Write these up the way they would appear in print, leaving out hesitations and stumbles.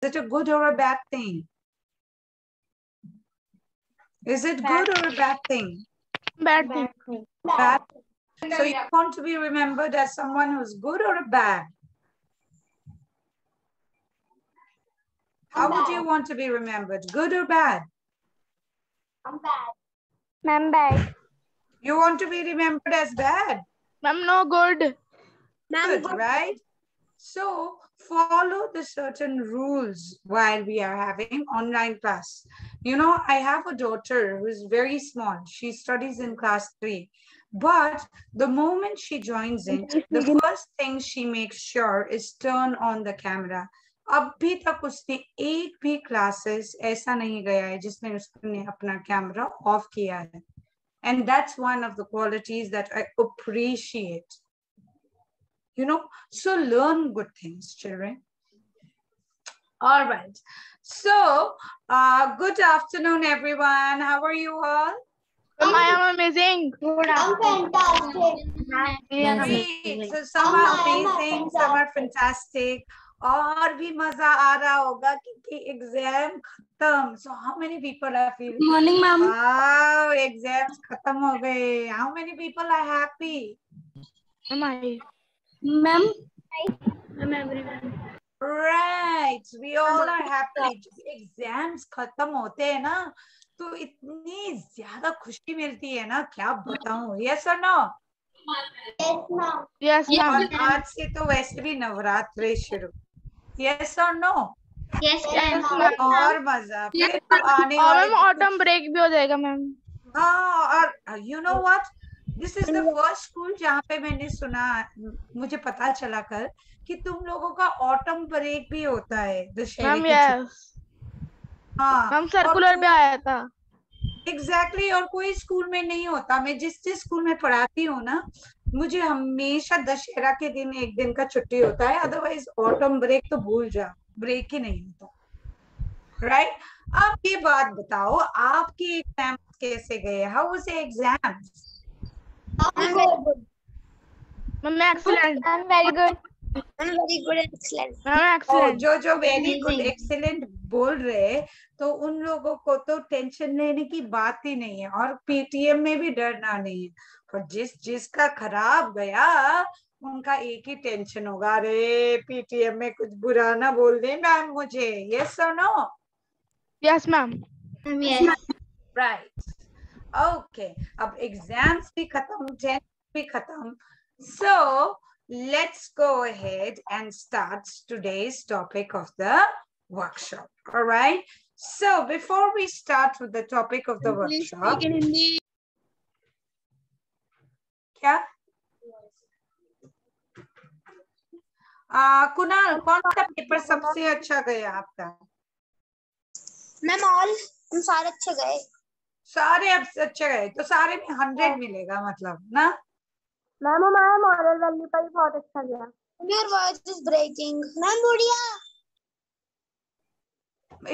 Is it a good or a bad thing? Is it good or a bad thing? Bad thing. Bad. So you want to be remembered as someone who's good or a bad? How would you want to be remembered? Good or bad? I'm bad. Ma'am, bad. You want to be remembered as bad? Ma'am, no good. Good, right? So follow the certain rules while we are having online class. You know, I have a daughter who is very small. She studies in class 3. But the moment she joins in, the first thing she makes sure is turn on the camera. अब भी तक उसने एक भी classes ऐसा नहीं गया है जिसमें उसने अपना कैमरा ऑफ किया है. And that's one of the qualities that I appreciate. You know, so learn good things, children. All right. So, good afternoon, everyone. How are you all? I am amazing. Good afternoon. I'm fantastic. So some are amazing, some are fantastic. और भी मजा आ रहा होगा क्योंकि exam खत्म. So how many people are feeling good morning ma'am. Wow, exam खत्म हो गए. How many people are happy? Ma'am ma'am everyone right, we all are happy. Exams खत्म होते हैं ना तो इतनी ज्यादा खुशी मिलती है ना, क्या बताऊं. यस और नो? Yes ma'am. आज से तो वैसे भी नवरात्रि शुरू. यस और नो? Yes ma'am. और मजा फिर आने वाले. ऑटम ब्रेक भी हो जाएगा मैम. हाँ, और you know what, this is the first school जहाँ पे मैंने सुना, मुझे पता चला कल कि तुम लोगों का ऑटम ब्रेक भी होता है दशहरे के. हाँ, हम सर्कुलर भी आया था. एग्जैक्टली, और कोई स्कूल में नहीं होता. मैं जिस स्कूल में पढ़ाती हूँ ना, मुझे हमेशा दशहरा के दिन एक दिन का छुट्टी होता है. अदरवाइज ऑटम ब्रेक तो भूल जा, ब्रेक ही नहीं होता, राइट? अब ये बात बताओ, आपके एग्जाम कैसे गए? How was your exams? Ma'am excellent. I am very good. I'm very good and excellent. Oh, जो very good, excellent बोल रहे तो उन लोगों को तो टेंशन लेने की बात ही नहीं है और पीटीएम में भी डरना नहीं है. पर जिसका खराब गया उनका एक ही टेंशन होगा, अरे पीटीएम में कुछ बुरा ना बोल दे मैम मुझे. यस और no? Yes ma'am. Right, okay. अब एग्जाम्स भी खत्म, टेंशन भी खत्म. सो let's go ahead and start today's topic of the workshop. All right. So before we start with the topic of the workshop, क्या? कुनाल, कौन सा पेपर सबसे अच्छा गया आपका? मैम ऑल, तुम सारे अच्छे गए. सारे अच्छे गए तो सारे में 100 मिलेगा मतलब ना. मैम हमारा मॉरल वैल्यू पर भी बहुत अच्छा गया. Your voice is breaking. Ma'am बुढ़िया.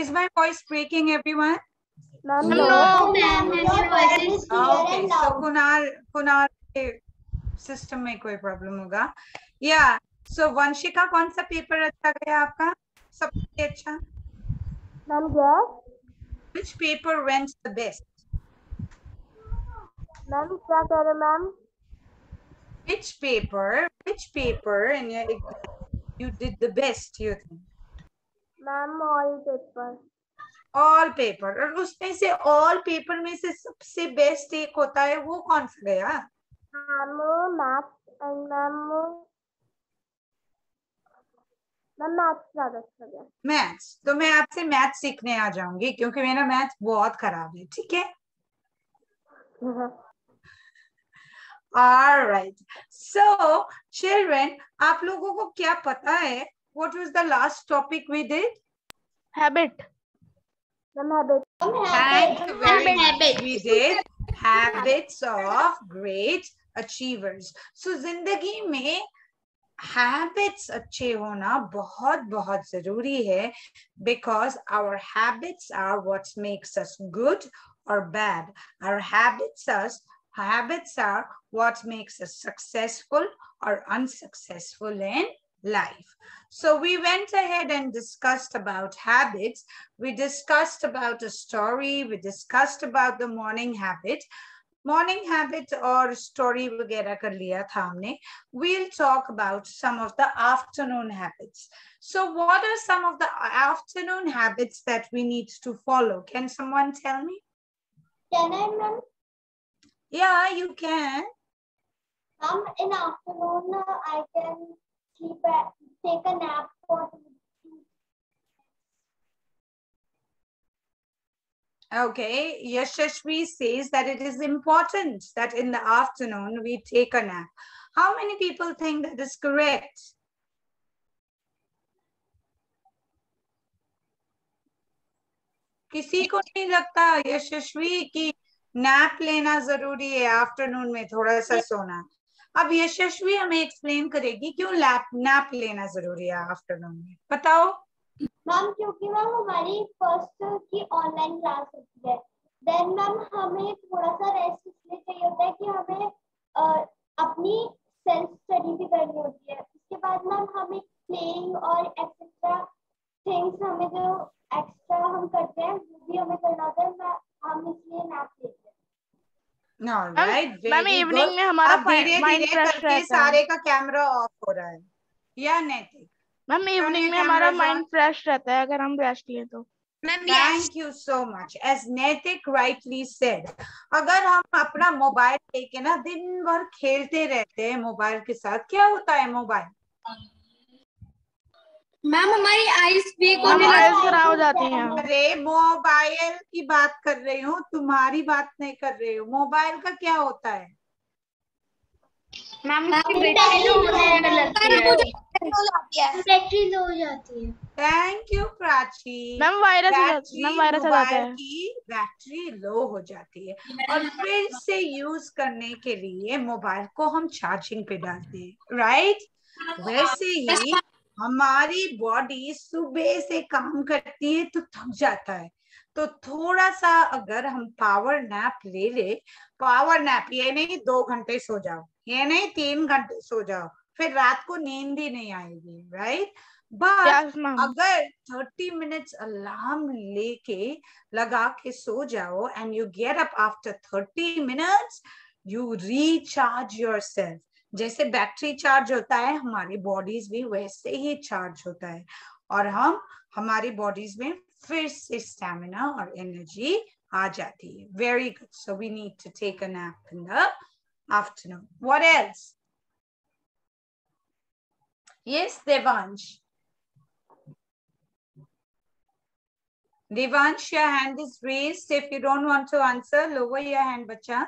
Is my voice breaking, everyone? No, ma'am. Your voice is clear and loud. So Kunal के सिस्टम में कोई प्रॉब्लम होगा. Yeah. So वंशिका, कौन सा पेपर अच्छा गया आपका सबसे अच्छा? Ma'am guess. Which paper went the best? Ma'am क्या कह रहे ma'am? Which paper in your exam you did the best, you think? Ma'am, all paper. All paper. और उसमें से all paper में से सबसे best एक होता है, वो कौन सा गया? Ma'am, math and ma'am math ज़्यादा अच्छा गया. Maths. तो मैं आपसे math सीखने आ जाऊँगी क्योंकि मेरा math बहुत खराब है. ठीक है. All right. So, children, आप लोगों को क्या पता है? What was the last topic we did? Habit. Habit. We did habits of great achievers. So, जिंदगी में habits अच्छे होना बहुत जरूरी है, because our habits are what makes us good or bad. Our habits are what makes us successful or unsuccessful in life. So we went ahead and discussed about habits. We discussed about a story. We discussed about the morning habit. Morning habit or story वगैरह कर लिया था हमने. We'll talk about some of the afternoon habits. So what are some of the afternoon habits that we need to follow? Can someone tell me? Can I, ma'am? Yeah, you can. In afternoon, I can take a nap for 2 minutes. Okay, Yashaswi says that it is important that in the afternoon we take a nap. How many people think that is correct? किसी को नहीं लगता यशस्वी की nap लेना जरूरी है afternoon में थोड़ा सा सोना. अब यशस्वी हमें एक्सप्लेन करेगी क्यों नैप लेना जरूरी है आफ्टरनून में. बताओ मैम. क्योंकि मैम हमारी फर्स्ट की ऑनलाइन क्लास होती है, देन मैम हमें थोड़ा सा रेस्ट इसलिए चाहिए होता है कि हमें अपनी सेल्फ स्टडी भी करनी होती है. उसके बाद मैम हमें प्लेइंग और एक्स्ट्रा थिंग्स हमें जो एक्स्ट्रा हम करते हैं वो भी हमें करना होता है. हम इसलिए नैप लेते हैं. मैम इवनिंग में हमारा माइंड फ्रेश रहता है. सारे का कैमरा ऑफ हो रहा है या नैतिक. मैम इवनिंग में हमारा माइंड फ्रेश रहता है अगर हम रेस्ट लें तो. Ma'am thank you so much. As Naitik rightly said, अगर हम अपना मोबाइल लेके ना दिन भर खेलते रहते हैं मोबाइल के साथ, क्या होता है मोबाइल मैम हमारी आईज वीक होने खराब हो जाती है. अरे मोबाइल की बात कर रही हूँ, तुम्हारी बात नहीं कर रही हूँ. मोबाइल का क्या होता है मैम? बैटरी लो हो जाती है. Thank you Prachi. Ma'am virus हो जाता है. बैटरी लो हो जाती है और फिर से यूज करने के लिए मोबाइल को हम चार्जिंग पे डालते हैं, राइट? वैसे ही हमारी बॉडी सुबह से काम करती है तो थक जाता है. तो थोड़ा सा अगर हम पावर नैप ले ले, पावर नैप ये नहीं 2 घंटे सो जाओ, ये नहीं 3 घंटे सो जाओ, फिर रात को नींद ही नहीं आएगी, राइट? बट अगर 30 मिनट्स अलार्म लेके लगा के सो जाओ and you get up after 30 minutes, you recharge yourself. जैसे बैटरी चार्ज होता है हमारी बॉडीज भी वैसे ही चार्ज होता है और हम हमारी बॉडीज में फिर से स्टैमिना और एनर्जी आ जाती है. Very good. So we need to take a nap in the afternoon. What else? Yes Devansh. Devansh, your hand is raised. If you don't want to answer, lower your hand बच्चा.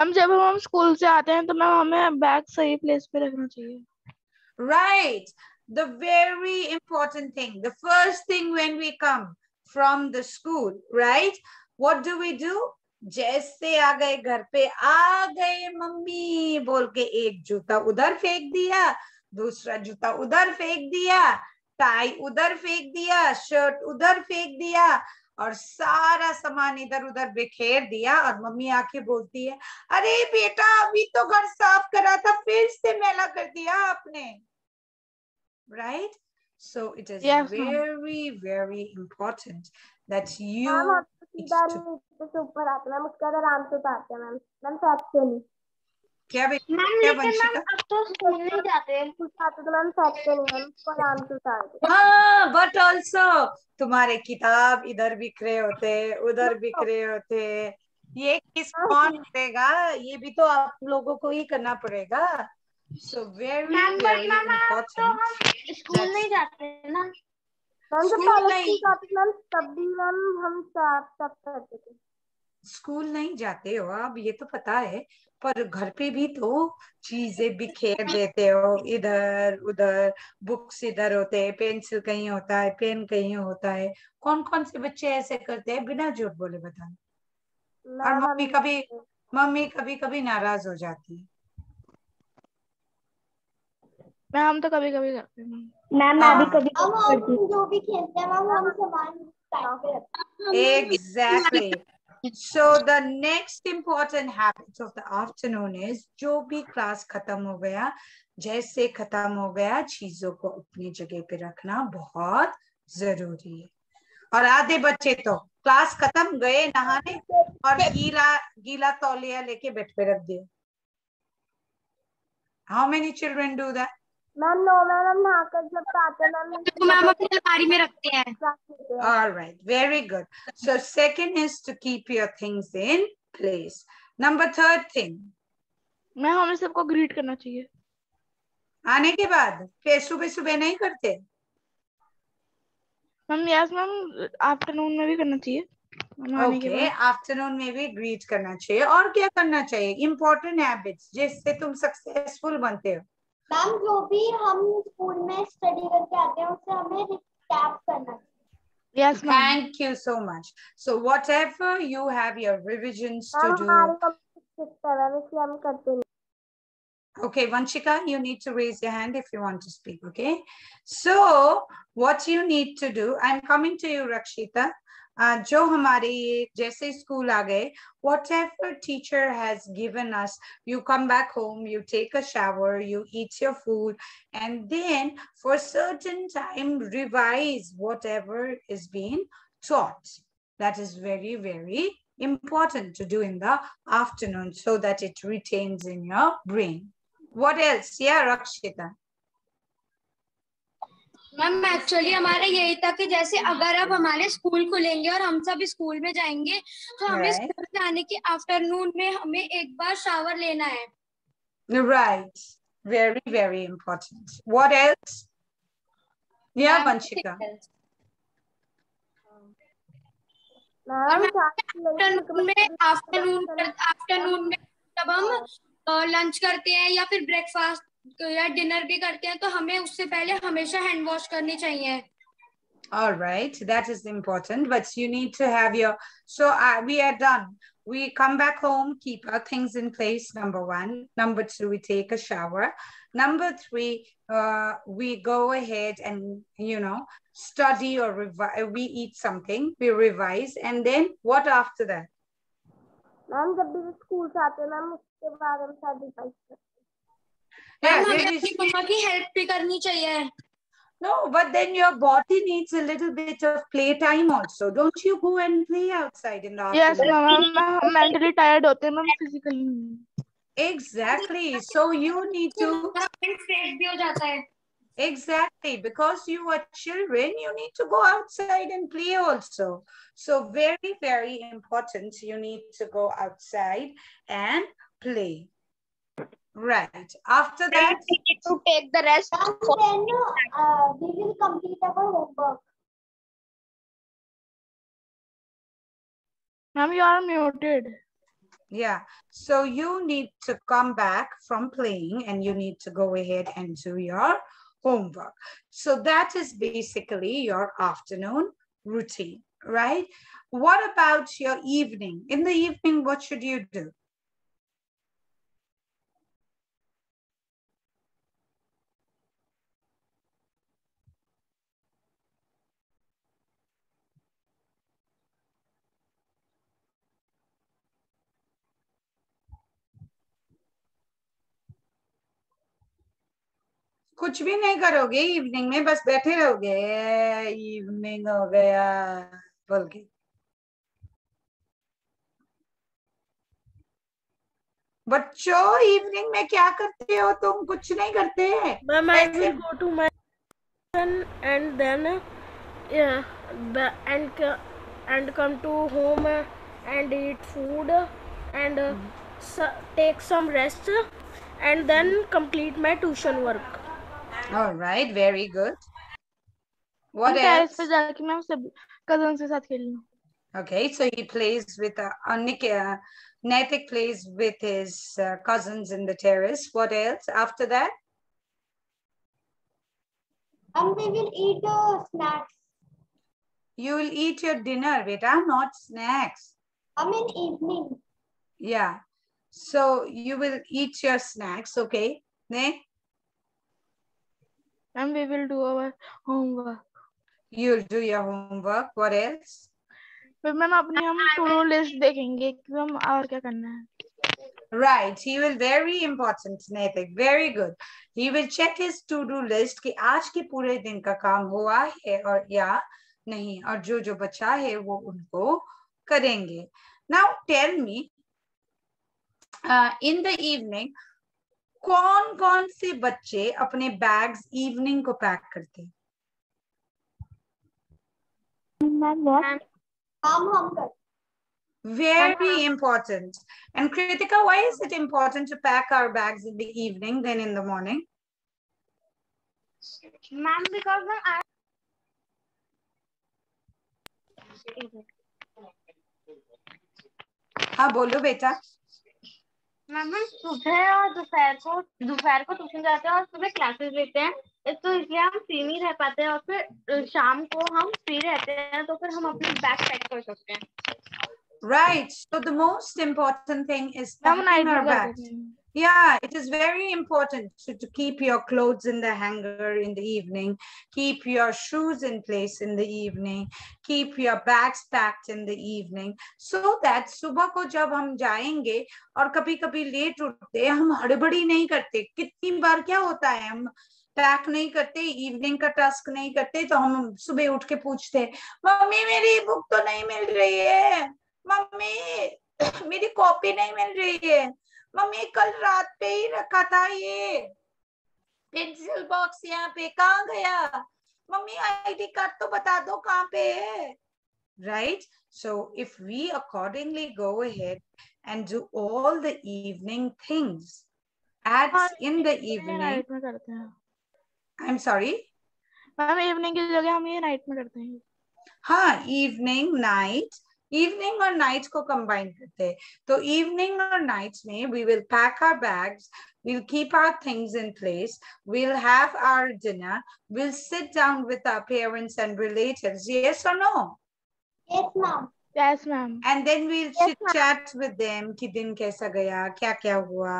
Ma'am जब हम school से आते हैं तो मैम हमें bag सही place पे रखना चाहिए, right? The very important thing, the first thing when we come from the school, right? What do we do? जैसे आ गए घर पे, आ गए मम्मी बोल के एक जूता उधर फेंक दिया, दूसरा जूता उधर फेंक दिया, टाई उधर फेंक दिया, शर्ट उधर फेंक दिया और सारा सामान इधर उधर बिखेर दिया. और मम्मी आके बोलती है, अरे बेटा अभी तो घर साफ करा था, फिर से मैला कर दिया आपने, right? So it is very very important that you ऊपर आते मैम, उसके बाद आराम से उतारते हैं मैम. मैम साफ से नहीं क्या बेटा? मैम अब तो स्कूल नहीं जाते तो मैम साफ से नहीं, मैम आराम से उतारते. हाँ, बट ऑल्सो तुम्हारे किताब इधर बिखरे होते उधर बिखरे होते, ये किस कौन करेगा? ये भी तो आप लोगों को ही करना पड़ेगा. So very very important. School नहीं जाते ना मैम, तब भी मैम हम साफ साफ करते थे. स्कूल नहीं जाते हो अब ये तो पता है, पर घर पे भी तो चीजें बिखेर देते हो इधर उधर. बुक्स इधर होते हैं, पेंसिल कहीं होता है, पेन कहीं होता है. कौन कौन से बच्चे ऐसे करते हैं बिना झूठ बोले बताना? और मम्मी कभी कभी नाराज हो जाती है. हम तो कभी कभी करते हैं मैम, कभी जो भी खेलते हैं मैम हम सामान. Exactly So the next important habit of the afternoon is जो भी class खत्म हो गया, जैसे खत्म हो गया चीजों को अपनी जगह पे रखना बहुत जरूरी है। और आधे बच्चे तो क्लास खत्म गए नहाने और गीला तौलिया लेके बेड पे रख दिया। How many children do that? Ma'am no ma'am, हम नहाकर जब आते हैं मैम तो मैम अपनी अलमारी में रखते हैं। All right, very good. So second is to keep your things in place. Number third thing. मैं हमें सबको greet करना चाहिए आने के बाद, फिर सुबह सुबह नहीं करते मैम। यस मैम, आफ्टरनून में भी करना चाहिए। ओके, आफ्टरनून में भी ग्रीट करना चाहिए। और क्या करना चाहिए? इम्पोर्टेंट हैबिट्स जिससे तुम सक्सेसफुल बनते हो। मैम जो भी हम स्कूल में स्टडी करके आते हैं उससे हमें रिकैप करना चाहिए। Yes, ma'am. Thank you so much. So whatever you have your revisions to do. हम करते हैं। Okay, Vanshika, you need to raise your hand if you want to speak. Okay, so what you need to do, I'm coming to you, Rakshita. जो हमारे जैसे school आ गए, whatever teacher has given us, you come back home, you take a shower, you eat your food, and then for certain time revise whatever is being taught. That is very, very important to do in the afternoon so that it retains in your brain. What else? Yeah, Rakshita. Ma'am actually हमारा यही था कि जैसे अगर आप हमारे school को लेंगे और हम सब स्कूल में जाएंगे तो हमें स्कूल जाने के आफ्टरनून में हमें एक बार शावर लेना है। Right, very very important. What else? Yeah, Vanshika. Afternoon में जब हम लंच करते हैं या फिर ब्रेकफास्ट या डिनर भी करते हैं तो हमें उससे पहले हमेशा हैंड वॉश करनी चाहिए। All right, that is important, but you need to have your. So we are done. We come back home, keep our things in place. Number one, number two, we take a shower. Number three, we go ahead and study or revise. We eat something, we revise, and then what after that? Ma'am जब भी school आते हैं ma'am उसके बाद हम साथ revise करते हैं। No, but then your body needs a little bit of playtime also. Don't you go and play outside in the afternoon? Yes, ma'am. I'm mentally tired, ma'am, physically. Exactly. So you need to. Exactly, because you are children, you need to go outside and play also. So very, very important. You need to go outside and play. Right. After that, we need to take the rest. Then we will complete our homework. Ma'am, you are muted. Yeah. So you need to come back from playing, and you need to go ahead and do your homework. So that is basically your afternoon routine, right? What about your evening? In the evening, what should you do? कुछ भी नहीं करोगे evening में, बस बैठे रहोगे, evening हो गया बोल के। बच्चों इवनिंग में क्या करते हो तुम? कुछ नहीं करते हैं। Ma'am I will go to my and then and come to home and eat food and take some rest and then complete my tuition work. All right, very good. What else? Okay, so he plays with Naitik plays with his cousins in the terrace. What else after that? And we will eat snacks. You will eat your dinner, beta, not snacks. I mean evening. Yeah, so you will eat your snacks, okay? Ne? And we will do our homework. You'll do your homework. What else? फिर ma'am अपनी हम to do list देखेंगे कि हम और क्या करना है. Right, he will very important Naitik, very good. He will check his to-do list कि आज के पूरे दिन का काम हुआ है और या नहीं और जो जो बचा है वो उनको करेंगे. Now tell me, in the evening, कौन कौन से बच्चे अपने बैग्स इवनिंग को पैक करते हैं? हम करते. Very important. And Kritika, why is it important to pack our bags in the evening than in the morning? Ma'am, because हाँ बोलो बेटा. मैम हम सुबह और दोपहर को ट्यूशन जाते हैं और सुबह क्लासेस लेते हैं, तो इसलिए हम फ्री नहीं रह पाते हैं और फिर शाम को हम फ्री रहते हैं, तो फिर हम अपने बैग पैक कर सकते हैं. Right, so the most important thing is packing our bags. Yeah, it is very important to keep your clothes in the hanger in the evening, keep your shoes in place in the evening, keep your bags packed in the evening, so that सुबह को जब हम जाएंगे और कभी कभी late उठते हम हड़बड़ी नहीं करते. कितनी बार क्या होता है हम पैक नहीं करते, इवनिंग का टास्क नहीं करते, तो हम सुबह उठ के पूछते मम्मी मेरी बुक तो नहीं मिल रही है, मम्मी मेरी कॉपी नहीं मिल रही है, मम्मी कल रात पे ही रखा था ये पेंसिल बॉक्स, यहाँ पे कहाँ गया, मम्मी आईडी कार्ड तो बता दो कहाँ पे है. Right, so if we accordingly go ahead and do all the evening things at in the evening, I'm sorry ma'am evening की जगह हम ये नाइट में करते हैं. हाँ इवनिंग नाइट, इवनिंग और नाइट को कंबाइन करते हैं, तो इवनिंग और नाइट्स में we will pack our bags, we will keep our things in place, we will have our dinner, we will sit down with our parents and relatives. Yes और no? Yes ma'am. Yes, ma'am. And then we'll chit-chat with them कि दिन कैसा गया, क्या क्या हुआ,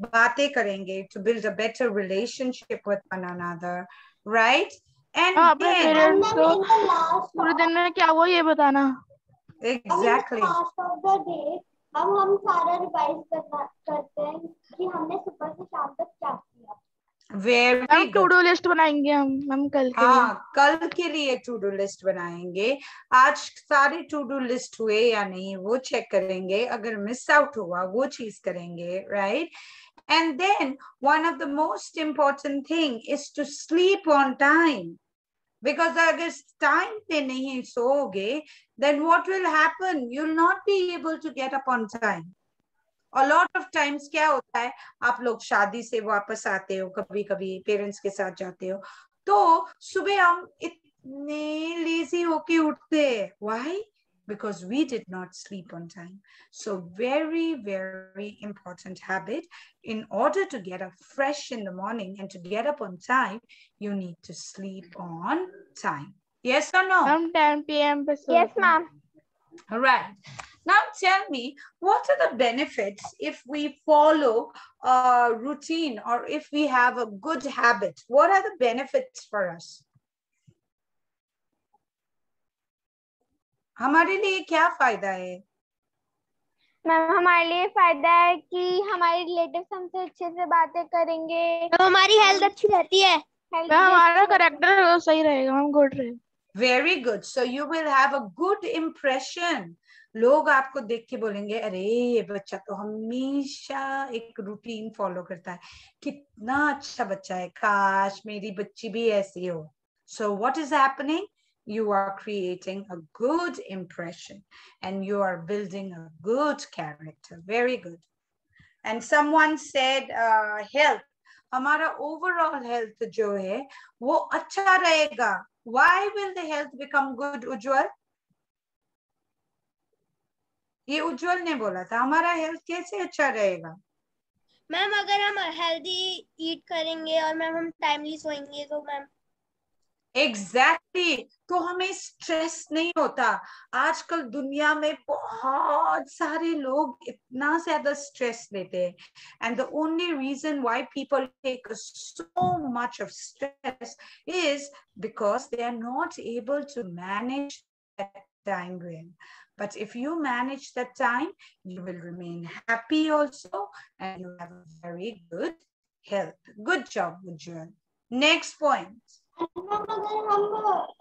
बातें करेंगे to build a better relationship with one another, right? And then पूरे दिन में क्या हुआ ये बताना. Exactly. Very good. To-do list बनाएंगे हम कल के लिए. हाँ कल के लिए to-do list बनाएंगे. आज सारे to-do list हुए या नहीं वो चेक करेंगे, अगर मिस आउट हुआ वो चीज करेंगे. Right? And then one of the most important thing is to sleep on time. Because अगर time पे नहीं सोओगे, then what will happen? You'll not be able to get up on time. A lot of times क्या होता है, आप लोग शादी से वापस आते हो, कभी कभी पेरेंट्स के साथ जाते हो, तो सुबह हम इतने लेजी होके उठते हैं. Why? Because we did not sleep on time. So very, very important habit. In order to get up fresh in the morning and to get up on time, you need to sleep on time. Yes or no? From 10 p.m. Yes, ma'am. All right. Now tell me, what are the benefits if we follow a routine or if we have a good habit? What are the benefits for us? हमारे लिए क्या फायदा है? Ma'am हमारे लिए फायदा है कि हमारे रिलेटिव्स हमसे अच्छे से बातें करेंगे, तो हमारी हेल्थ अच्छी रहती है, हमारा कैरेक्टर सही रहेगा, हम गुड रहेंगे. Very good. So you will have a good impression. लोग आपको देख के बोलेंगे अरे ये बच्चा तो हमेशा एक रूटीन फॉलो करता है, कितना अच्छा बच्चा है, काश मेरी बच्ची भी ऐसी हो. So what is happening? You are creating a good impression and you are building a good character. Very good. And someone said health, hamara overall health jo hai wo acha rahega. Why will the health become good? Ujjwal, ye Ujjwal ne bola tha hamara health kaise acha rahega. Ma'am agar hum healthy eat karenge aur ma'am hum timely soenge to ma'am. Exactly. तो हमें stress नहीं होता. आजकल दुनिया में बहुत सारे लोग इतना ज्यादा स्ट्रेस लेते हैं, and the only reason why people take so much of stress is because they are not able to manage time going. But if you manage that time, you will remain happy also, and you have a very good health. Good job, Ujjwal. Next point. अगर हम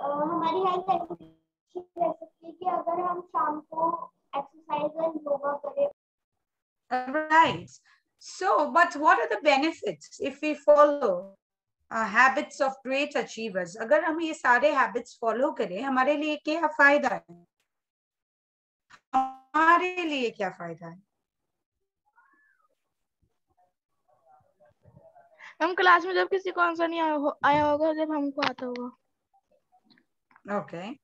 हमारी health अच्छी रह सकती है कि अगर हम शाम को एक्सरसाइज और योगा करें. Right. So, but what are the benefits if we follow habits of great achievers? अगर हम ये सारे habits follow करें, हमारे लिए क्या फायदा है? हमारे लिए क्या फायदा है? हम क्लास में जब किसी को आंसर नहीं आया होगा, जब हमको आता होगा. Okay.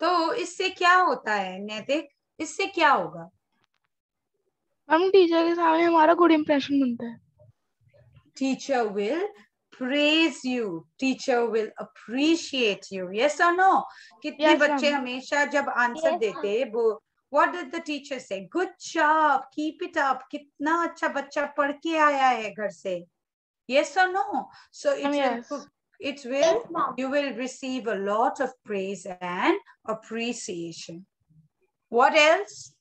तो इससे क्या होता है नैतिक? इससे क्या होगा? हम टीचर के सामने हमारा गुड इंप्रेशन बनता है. Teacher will praise you, teacher will appreciate you. Yes और नो? कितने बच्चे हमेशा जब आंसर देते वो what did the teacher say? Good job, keep it up. कितना अच्छा बच्चा पढ़ के आया है घर से. यस और no? So you will receive a lot of praise and appreciation. What else?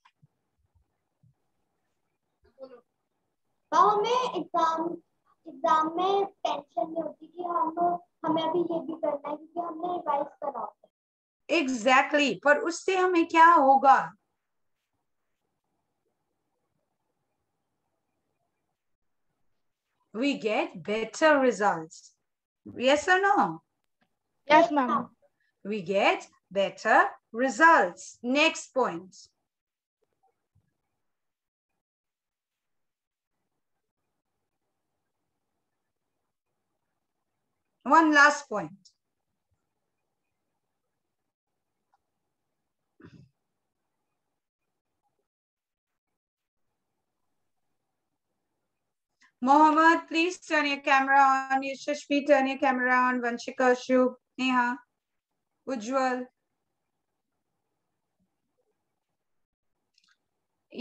हमें एग्जाम में टेंशन नहीं होती कि हमें अभी ये भी करना है क्योंकि हमने रिवाइज करा होता है. Exactly. पर उससे हमें क्या होगा? We get better results. Yes or no? Yes, ma'am. We get better results. Next point. One last point. Mohammed, please turn your camera on. Yashaswi, turn your camera on. Vanshika, Shubh, Neha, Ujjwal.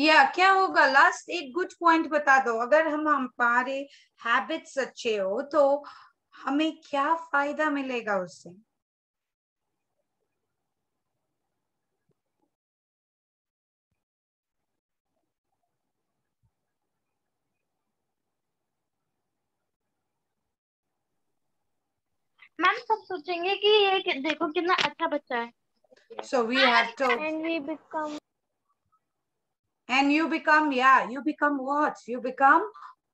Yeah, क्या होगा? Last एक good point बता दो. अगर हम हमारे habits अच्छे हो तो हमें क्या फायदा मिलेगा उससे? मैम सब सोचेंगे कि ये देखो कितना अच्छा बच्चा है. So we have to and you become you become what? You become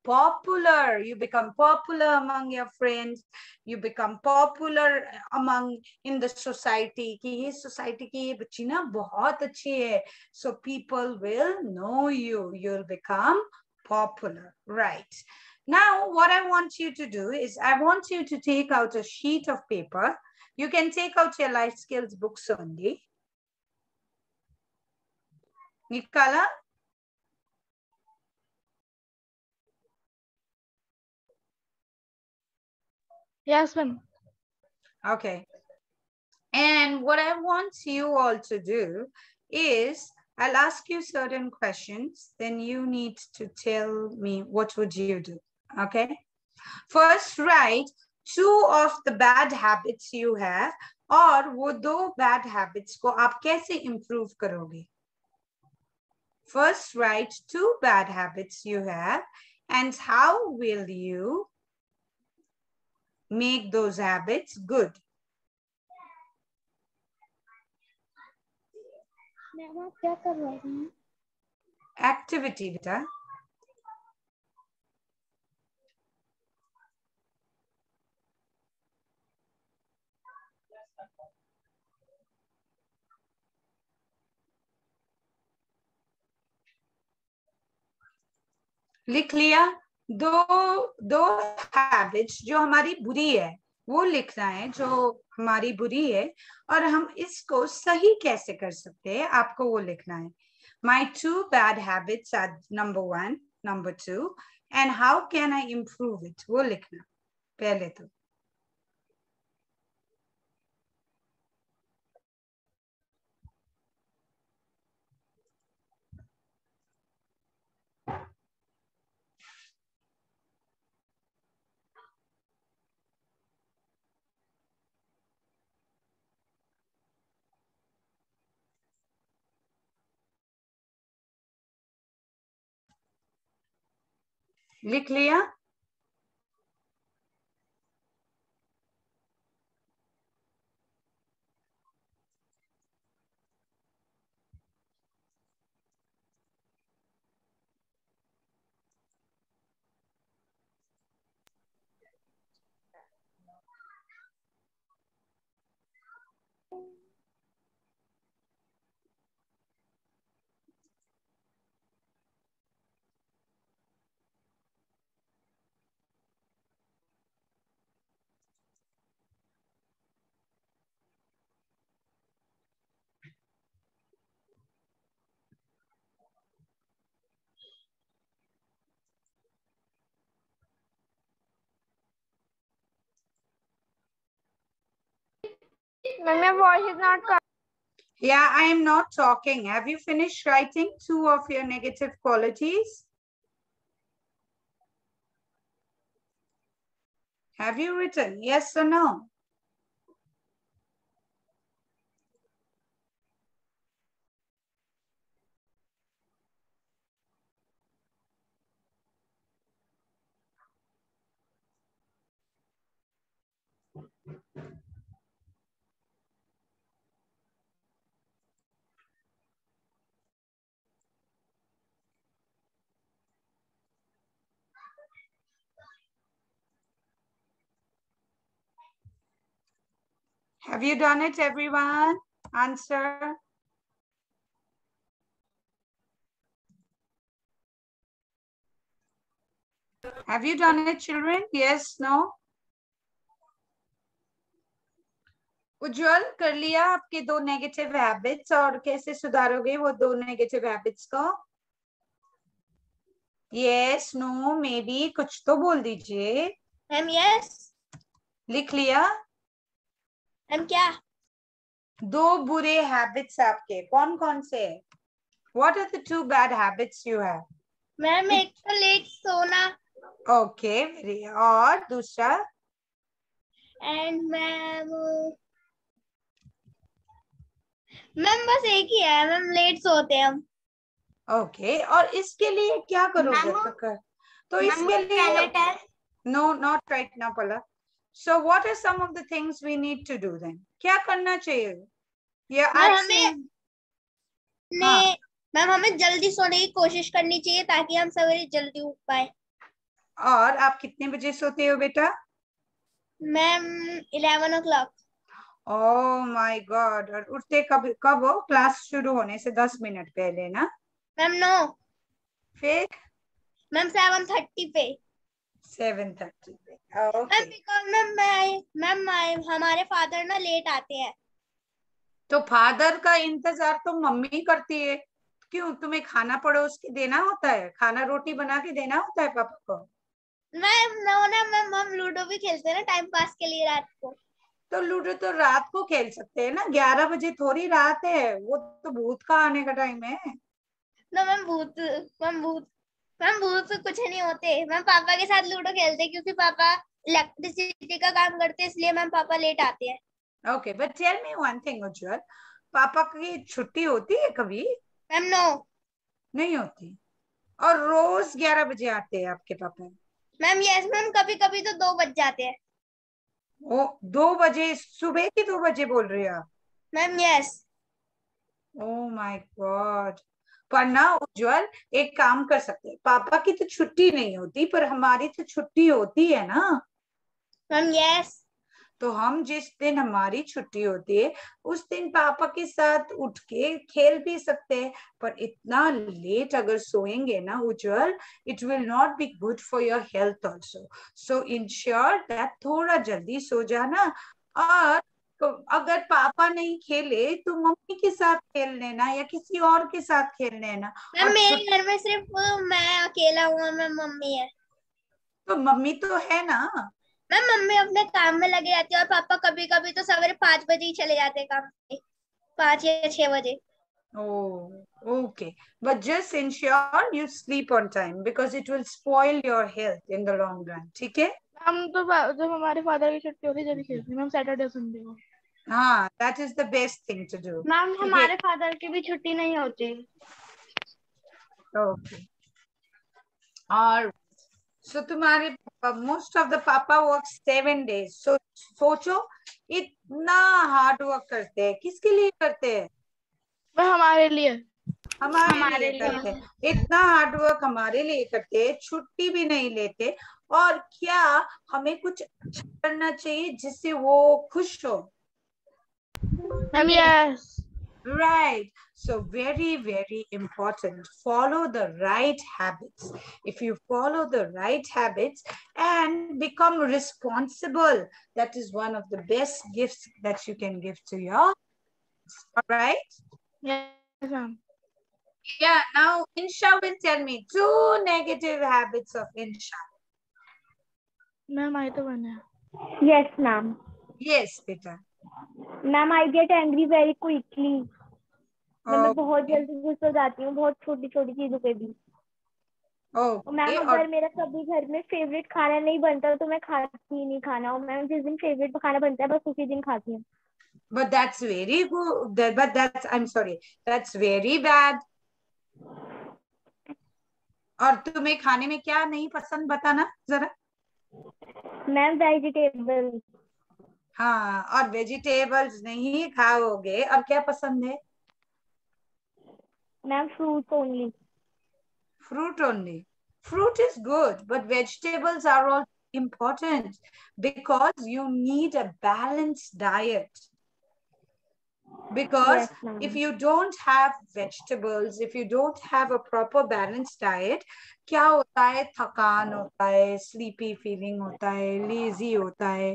popular. You become popular among your friends. You become popular among in the society. कि ये society की ये बच्ची ना बहुत अच्छी है. So people will know you. You'll become popular, right? Now, what I want you to do is I want you to take out a sheet of paper. You can take out your life skills books only. Nikala? Yes, ma'am. Okay. And what I want you all to do is I'll ask you certain questions. Then you need to tell me what would you do. Okay. First, write 2 of the bad habits you have, और वो 2 bad habits को आप कैसे improve करोगे? First, write 2 bad habits you have, and how will you make those habits good? Ma'am आप क्या कर रहे हैं? Activity बेटा. लिख लिया. 2 हैबिट्स जो हमारी बुरी है वो लिखना है, जो हमारी बुरी है और हम इसको सही कैसे कर सकते हैं, आपको वो लिखना है. My 2 bad habits are number 1, number 2 and how can I improve it, वो लिखना पहले. तो लिख लिया? My voice is not. Yeah, I am not talking. Have you finished writing 2 of your negative qualities? Have you written yes or no? Have you done it, everyone? Answer. Have you done it, children? Yes, no? उज्जवल कर लिया आपके 2 negative habits और कैसे सुधारोगे वो 2 negative habits को? Yes, no, maybe, कुछ तो बोल दीजिए। Ma'am yes. लिख लिया? हम क्या? 2 बुरे हैबिट्स आपके कौन कौन से? What are the 2 bad habits you have? Ma'am एक तो लेट सोना। ओके वेरी और दूसरा? एंड मैम बस एक ही है मैम लेट सोते हैं हम। ओके और इसके लिए क्या करोगे? तो इसके लिए नो नॉट राइट ना पला। So what are some of the things we need to do then? क्या करना चाहिए? मैम हमें जल्दी सोने की कोशिश करनी चाहिए ताकि हम सवेरे जल्दी उठ पाए। और आप कितने बजे सोते हो बेटा? Ma'am 11 o'clock। Oh my God! और उठते कब कब हो? क्लास शुरू होने से 10 मिनट पहले ना? Ma'am no. फिर? मैम 7:30 पे। 7:30 पे। Okay. मैम हमारे फादर ना लेट आते हैं तो फादर का इंतजार तो मम्मी करती है। क्यों तुम्हें खाना पड़ोस के देना होता है? खाना रोटी बना के देना होता है पापा को? मैम नो ना मैम हम लूडो भी खेलते हैं ना टाइम पास के लिए रात को। तो लूडो तो रात को खेल सकते हैं ना, 11 बजे थोड़ी रात है, वो तो भूत का आने का टाइम है ना। मैम भूत से कुछ नहीं होते। मैम पापा के साथ लूडो खेलते क्योंकि पापा इलेक्ट्रिसिटी का काम करते इसलिए मैम पापा लेट आते हैं। Okay but tell me one thing Ujjwal, पापा की छुट्टी होती है कभी? मैम नो नहीं होती। और रोज 11 बजे आते हैं आपके पापा? मैम यस मैम कभी कभी तो 2 बज जाते हैं। ओ 2 बजे? सुबह की 2 बजे बोल रहे हो आप? Ma'am yes. Oh my god. पर ना उज्जवल एक काम कर सकते हैं, पापा की तो छुट्टी नहीं होती पर हमारी तो छुट्टी होती है ना। Ma'am yes. तो हम जिस दिन हमारी छुट्टी होती है उस दिन पापा के साथ उठ के खेल भी सकते हैं। पर इतना लेट अगर सोएंगे ना Ujjwal, it will not be good for your health also. So ensure that थोड़ा जल्दी सो जाना। और तो अगर पापा नहीं खेले तो मम्मी के साथ खेल लेना या किसी और के साथ खेल लेना। मेरे घर में सिर्फ मैं अकेला हूँ, मैं मम्मी है। तो मम्मी तो है ना? मैं मम्मी अपने काम में लगे रहती है और पापा कभी कभी तो सवेरे 5 बजे ही चले जाते हैं काम पे, 5 या 6 बजे। Okay, but just ensure you sleep on time because it will spoil your health in the long run. ठीक है? हम तो जब हमारे फादर की छुट्टी होती है जब खेलते हैं मैम सैटरडे संडे को। हाँ, that is the best thing to do. Ma'am हमारे फादर की भी छुट्टी नहीं होती। Okay. और So तुम्हारे most of the पापा work 7 days. So सोचो इतना hard work करते हैं, किसके लिए करते हैं? वह हमारे लिए, हमारे लिए करते हैं। इतना हार्ड वर्क हमारे लिए करते हैं, छुट्टी भी नहीं लेते। और क्या हमें कुछ अच्छा करना चाहिए जिससे वो खुश हो? Yes. Right. So very, very important. Follow the right habits. If you follow the right habits and become responsible, that is one of the best gifts that you can give to your kids. All right? Yes, ma'am. Yeah, now Insha will tell me 2 negative habits of Insha. Ma'am, I do one. Yes, ma'am. Yes, beta. Ma'am I get angry very quickly, मैं बहुत जल्दी गुस्सा हो जाती हूँ, बहुत छोटी छोटी चीजों पे भी। मैम अगर मेरा कभी घर में फेवरेट खाना नहीं बनता तो मैं खाती ही नहीं खाना, और मैम जिस दिन फेवरेट खाना बनता है बस उसी दिन खाती हूँ। But that's very good. But that's, I'm sorry, that's very bad. और तुम्हें खाने में क्या नहीं पसंद बताना जरा। Ma'am vegetable. हाँ, और वेजिटेबल्स नहीं खाओगे। और क्या पसंद है? Ma'am fruit only. Fruit only. Fruit is good but vegetables are all important because you need a balance diet. Because if you don't have vegetables, if you don't have a proper balanced diet, क्या होता है? थकान होता है, sleepy feeling होता है, lazy होता है।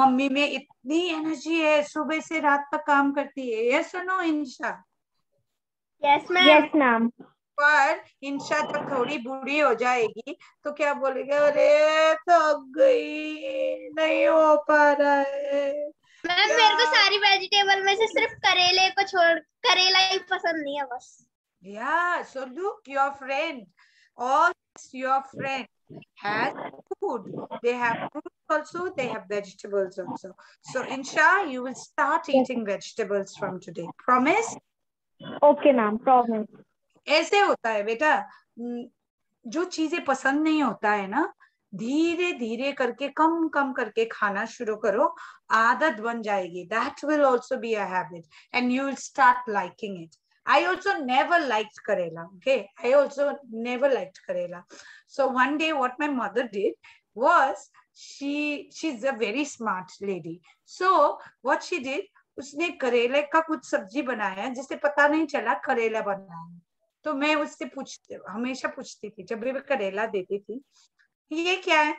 मम्मी में इतनी energy है, सुबह से रात तक काम करती है। Yes or no, Insha? Yes, ma'am. Yes, ma'am. पर इंशा जब थोड़ी बूढ़ी हो जाएगी तो क्या बोलेगी? अरे थक गई, नहीं हो पा रहा है। मैम मेरे को सारी वेजिटेबल में से सिर्फ करेले को छोड़ करेला ही पसंद नहीं है बस। या so look your friend, all your friend has food, they have fruit also, they have vegetables also. So Insha you will start eating vegetables from today, promise? Okay ma'am, promise. ऐसे होता है बेटा, जो चीजें पसंद नहीं होता है ना, धीरे धीरे करके कम कम करके खाना शुरू करो, आदत बन जाएगी। That will also be a habit and you will start liking it. I also never liked karela. Okay, I also never liked karela. So one day what my mother did was she's a very smart lady. So what she did, उसने करेले का कुछ सब्जी बनाया जिससे पता नहीं चला करेला बनाया। तो मैं उससे हमेशा पूछती थी जब भी मैं करेला देती थी, ये क्या है?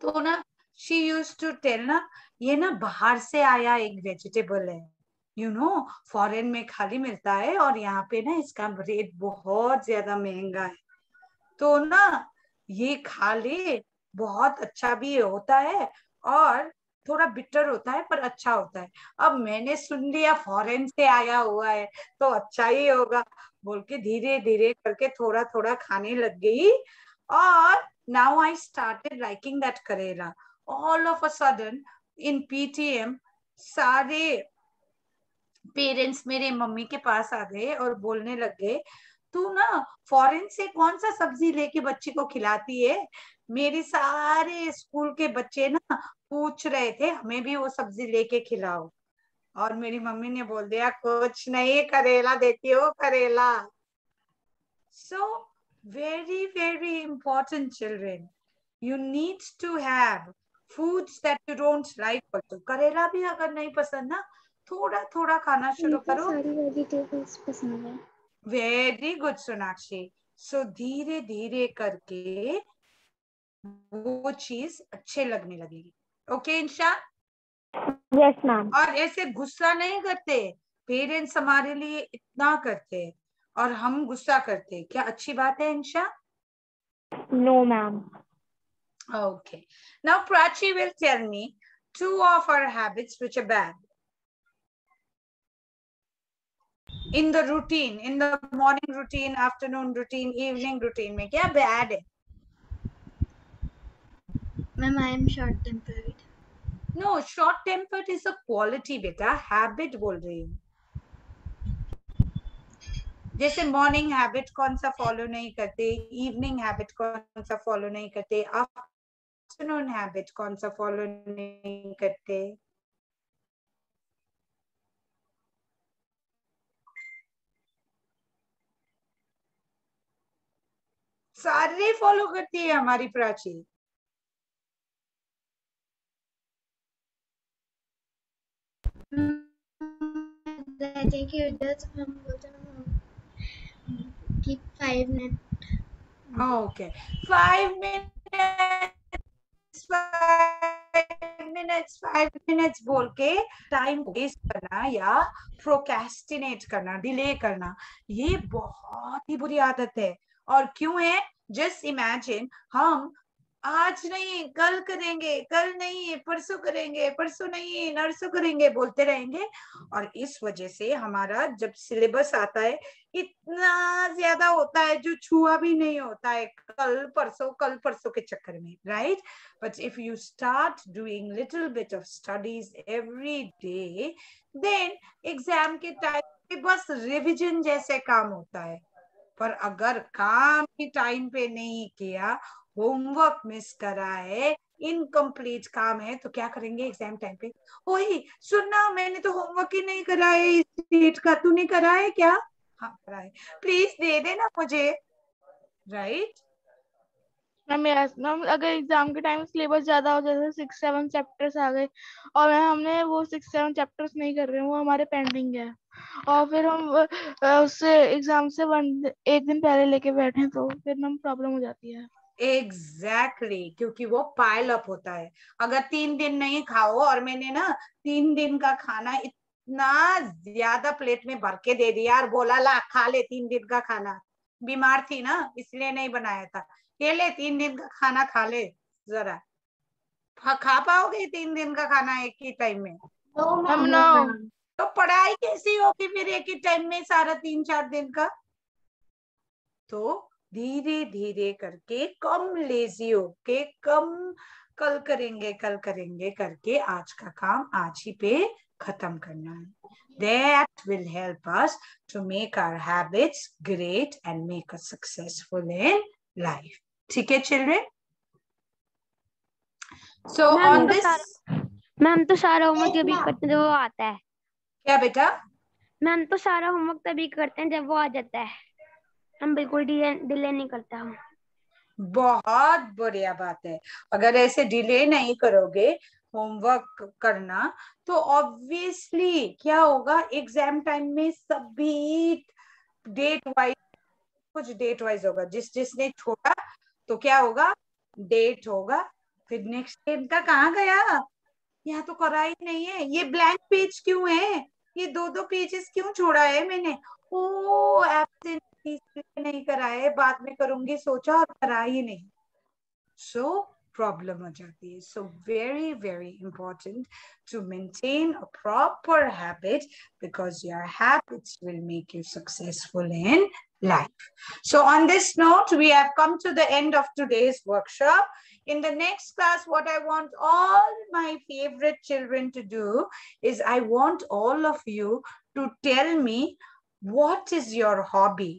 तो ना she used to tell ना, ये ना बाहर से आया एक वेजिटेबल है, यू नो फॉरेन में खाली मिलता है और यहाँ पे ना इसका रेट बहुत ज्यादा महंगा है, तो ना ये खा ले, बहुत अच्छा भी होता है और थोड़ा बिटर होता है पर अच्छा होता है। अब मैंने सुन लिया फॉरेन से आया हुआ है तो अच्छा ही होगा बोल के धीरे धीरे करके थोड़ा थोड़ा खाने लग गई। Or now I started liking that karela. All of a sudden, in PTM, सारे parents मेरे मम्मी के पास आ गए और बोलने लग गए, तू ना फॉरेन से कौन सा सब्जी लेके बच्चे को खिलाती है? मेरे सारे स्कूल के बच्चे ना पूछ रहे थे, हमें भी वो सब्जी लेके खिलाओ। और मेरी मम्मी ने बोल दिया, कुछ नहीं, करेला देती हो, करेला। So very, very important, children. You need to have foods that you don't like also. करेला भी अगर नहीं पसंद ना, थोड़ा थोड़ा खाना शुरू करो। सारी वेजिटेबल्स पसंद है। Very good, Sonakshi. So धीरे धीरे करके वो चीज अच्छे लगने लगेगी। Okay, इंशा? Yes, ma'am. और ऐसे गुस्सा नहीं करते, पेरेंट्स हमारे लिए इतना करते हैं और हम गुस्सा करते हैं, क्या अच्छी बात है Insha? No ma'am. Okay, now Prachi will tell me 2 of our habits which are bad in the routine, in the morning routine, afternoon routine, evening routine में क्या बैड है? Ma'am I am short tempered. No, short tempered is a quality बेटा, habit बोल रही हूँ। जैसे morning habit कौन सा फॉलो नहीं करते, इवनिंग हैबिट कौन सा फॉलो नहीं करते, आफ्टरनून हैबिट कौन सा फॉलो नहीं करते? सारे फॉलो करती है हमारी Prachi. I think you just keep 5 minutes. Okay, 5 minutes, 5 minutes, 5 minutes बोल के टाइम वेस्ट करना या प्रोक्रेस्टिनेट करना, डिले करना, ये बहुत ही बुरी आदत है। और क्यों है? जस्ट इमेजिन हम आज नहीं कल करेंगे, कल नहीं परसों करेंगे, परसों नहीं नरसों करेंगे बोलते रहेंगे, और इस वजह से हमारा जब सिलेबस आता है इतना ज्यादा होता है जो छुआ भी नहीं होता है, कल परसों के चक्कर में, right? But if you start doing little bit of studies every day, then exam के टाइम पे बस रिविजन जैसे काम होता है। पर अगर काम के टाइम पे नहीं किया, होमवर्क मिस करा है, इनकम्प्लीट काम है, तो क्या करेंगे एग्जाम टाइम पे? ओही सुनना, मैंने तो होमवर्क ही नहीं करा है इस डेट का, तूने करा है क्या? हाँ करा है, प्लीज दे देना मुझे, राइट? मैम अगर एग्जाम के टाइम सिलेबस ज्यादा हो जाता है, 6-7 चैप्टर्स आ गए और हमने वो 6-7 चैप्टर्स नहीं कर रहे हैं, वो हमारे पेंडिंग है, और फिर हम उससे एग्जाम से एक दिन पहले लेके बैठे हैं, तो फिर हम प्रॉब्लम हो जाती है। एग्जैक्टली, क्योंकि वो पाइल अप होता है। अगर 3 दिन नहीं खाओ, और मैंने ना 3 दिन का खाना इतना ज्यादा प्लेट में भर के दे दिया और बोला ला खा ले 3 दिन का खाना, बीमार थी ना इसलिए नहीं बनाया था, ये ले 3 दिन का खाना खा ले, जरा खा पाओगे 3 दिन का खाना एक ही टाइम में? तो पढ़ाई कैसी होगी फिर एक ही टाइम में सारा 3-4 दिन का? तो धीरे धीरे करके कम लेजी होके, कम कल करेंगे करके आज का काम आज ही पे खत्म करना है। That will help us to make our habits great and make us successful in life. ठीक है children? So on this, ma'am तो सारा होमवर्क जब भी करते हैं जब वो आता है। क्या बेटा? मैम तो सारा होमवर्क तभी करते हैं जब वो आ जाता है, हम बिल्कुल डिले नहीं करता हूँ। बहुत बढ़िया बात है। अगर ऐसे डिले नहीं करोगे होमवर्क करना, तो ऑब्वियसली क्या होगा एग्जाम टाइम में सभी डेट वाइज, कुछ डेट वाइज होगा, जिसने छोड़ा तो क्या होगा डेट होगा, फिर नेक्स्ट टाइम का कहाँ गया, यहाँ तो करा ही नहीं है, ये ब्लैंक पेज क्यों है, ये 2-2 पेजेस क्यों छोड़ा है मैंने, ओ एब्सेंट नहीं कराए, बाद में करूंगी सोचा और करा ही नहीं, सो प्रॉब्लम हो जाती है। So very very important to maintain a proper habit, because your habits will make you successful in life. So on this note we have come to the end of today's workshop. In the next class, what I want all my favorite children to do is I want all of you to tell me what is your hobby?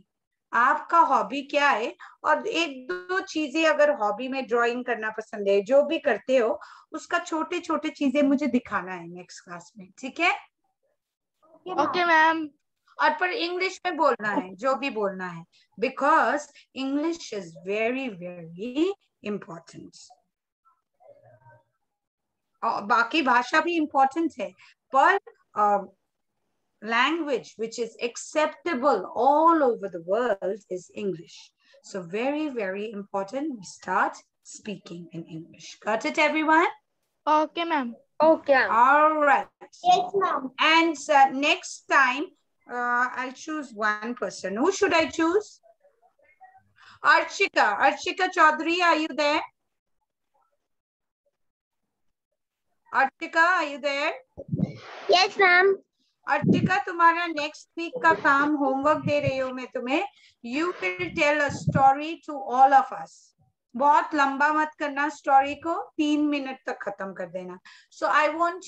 आपका hobby क्या है? और 1-2 चीजें अगर hobby में drawing करना पसंद है, जो भी करते हो उसका छोटे छोटे चीजें मुझे दिखाना है नेक्स्ट क्लास में, ठीक है? Okay ma'am. और पर इंग्लिश में बोलना है जो भी बोलना है, because English is very very important. बाकी भाषा भी इम्पोर्टेंट है, पर language which is acceptable all over the world is English. So very, very important we start speaking in English. Got it everyone? Okay ma'am. Okay. All right. Yes ma'am. And next time I'll choose one person. Who should I choose? Archika. Archika Chaudhry, are you there? Archika, are you there? Yes ma'am. Archika तुम्हारा next week का काम homework दे रही हूँ मैं तुम्हें। You will tell a story to all of us, बहुत लंबा मत करना, स्टोरी को 3 मिनट तक खत्म कर देना. So I want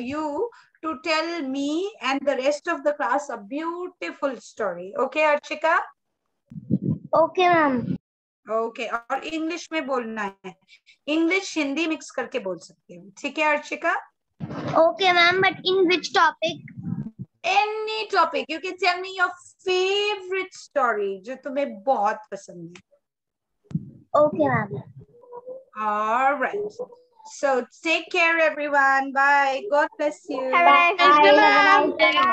you to tell me and the rest of the class a beautiful story. Okay Archika? Okay ma'am. Okay, और इंग्लिश में बोलना है, इंग्लिश हिंदी मिक्स करके बोल सकते हो. ठीक है Archika? Okay ma'am, but in which topic? Any topic. You can tell me your favourite story जो तुम्हें बहुत पसंद है. Okay, ma'am. All right. So take care, everyone. Bye. God bless you. Bye. Bye. Bye. Bye.